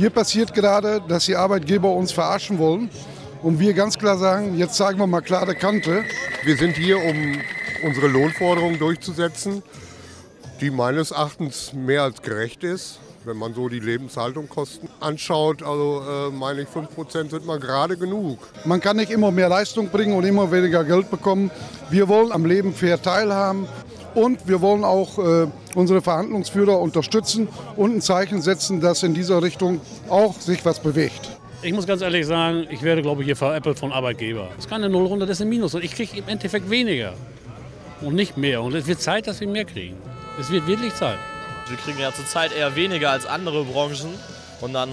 Hier passiert gerade, dass die Arbeitgeber uns verarschen wollen und wir ganz klar sagen, jetzt zeigen wir mal klare Kante. Wir sind hier, um unsere Lohnforderung durchzusetzen, die meines Erachtens mehr als gerecht ist, wenn man so die Lebenshaltungskosten anschaut. Also meine ich, 5% sind mal gerade genug. Man kann nicht immer mehr Leistung bringen und immer weniger Geld bekommen. Wir wollen am Leben fair teilhaben und wir wollen auch unsere Verhandlungsführer unterstützen und ein Zeichen setzen, dass in dieser Richtung auch sich was bewegt. Ich muss ganz ehrlich sagen, ich werde, glaube ich, hier veräppelt von Arbeitgeber. Das ist keine Nullrunde, das ist ein Minus. Und ich kriege im Endeffekt weniger und nicht mehr. Und es wird Zeit, dass wir mehr kriegen. Es wird wirklich Zeit. Wir kriegen ja zurzeit eher weniger als andere Branchen. Und dann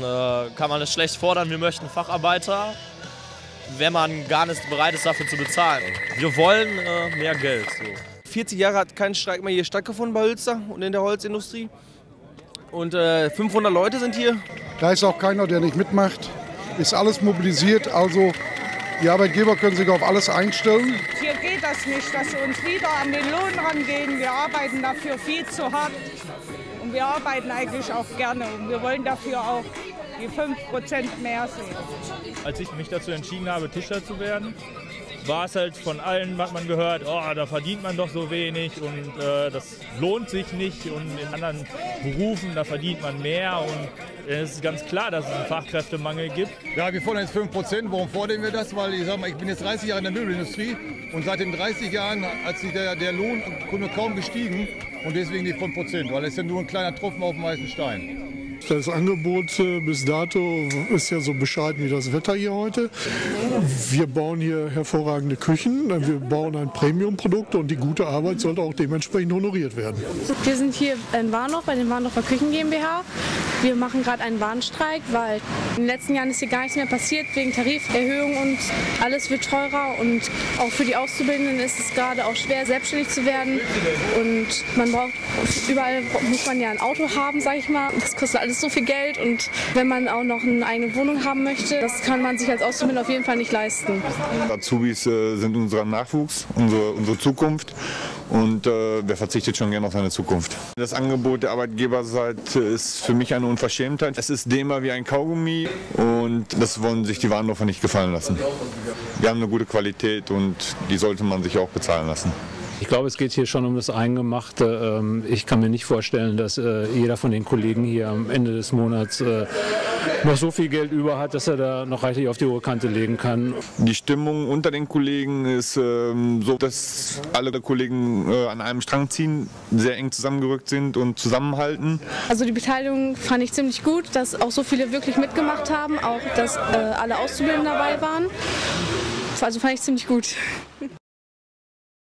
kann man es schlecht fordern, wir möchten Facharbeiter, wenn man gar nicht bereit ist, dafür zu bezahlen. Wir wollen mehr Geld. So. 40 Jahre hat kein Streik mehr hier stattgefunden bei Hülster und in der Holzindustrie. Und 500 Leute sind hier. Da ist auch keiner, der nicht mitmacht. Ist alles mobilisiert, also die Arbeitgeber können sich auf alles einstellen. Hier geht das nicht, dass wir uns wieder an den Lohn rangehen. Wir arbeiten dafür viel zu hart und wir arbeiten eigentlich auch gerne. Und wir wollen dafür auch die 5% mehr sehen. Als ich mich dazu entschieden habe, Tischler zu werden, war es halt von allen, was man gehört, oh, da verdient man doch so wenig und das lohnt sich nicht. Und in anderen Berufen, da verdient man mehr. Und es ist ganz klar, dass es einen Fachkräftemangel gibt. Ja, wir fordern jetzt 5%. Warum fordern wir das? Weil ich sag mal, ich bin jetzt 30 Jahre in der Möbelindustrie und seit den 30 Jahren hat sich der Lohn kaum gestiegen. Und deswegen die 5%, weil es ist ja nur ein kleiner Tropfen auf dem heißen Stein. Das Angebot bis dato ist ja so bescheiden wie das Wetter hier heute. Wir bauen hier hervorragende Küchen, wir bauen ein Premium-Produkt und die gute Arbeit sollte auch dementsprechend honoriert werden. Wir sind hier in Warendorf bei den Warendorfer Küchen GmbH. Wir machen gerade einen Warnstreik, weil in den letzten Jahren ist hier gar nichts mehr passiert wegen Tariferhöhungen und alles wird teurer. Und auch für die Auszubildenden ist es gerade auch schwer, selbstständig zu werden. Und man braucht, überall muss man ja ein Auto haben, sag ich mal. Das kostet alles so viel Geld und wenn man auch noch eine eigene Wohnung haben möchte, das kann man sich als Auszubildender auf jeden Fall nicht leisten. Azubis sind unser Nachwuchs, unsere Zukunft und wer verzichtet schon gerne auf seine Zukunft. Das Angebot der Arbeitgeberseite ist für mich eine Unverschämtheit. Es ist dehnbar wie ein Kaugummi und das wollen sich die Warendorfer nicht gefallen lassen. Wir haben eine gute Qualität und die sollte man sich auch bezahlen lassen. Ich glaube, es geht hier schon um das Eingemachte. Ich kann mir nicht vorstellen, dass jeder von den Kollegen hier am Ende des Monats noch so viel Geld über hat, dass er da noch reichlich auf die hohe Kante legen kann. Die Stimmung unter den Kollegen ist so, dass alle der Kollegen an einem Strang ziehen, sehr eng zusammengerückt sind und zusammenhalten. Also die Beteiligung fand ich ziemlich gut, dass auch so viele wirklich mitgemacht haben, auch dass alle Auszubildenden dabei waren. Also fand ich ziemlich gut.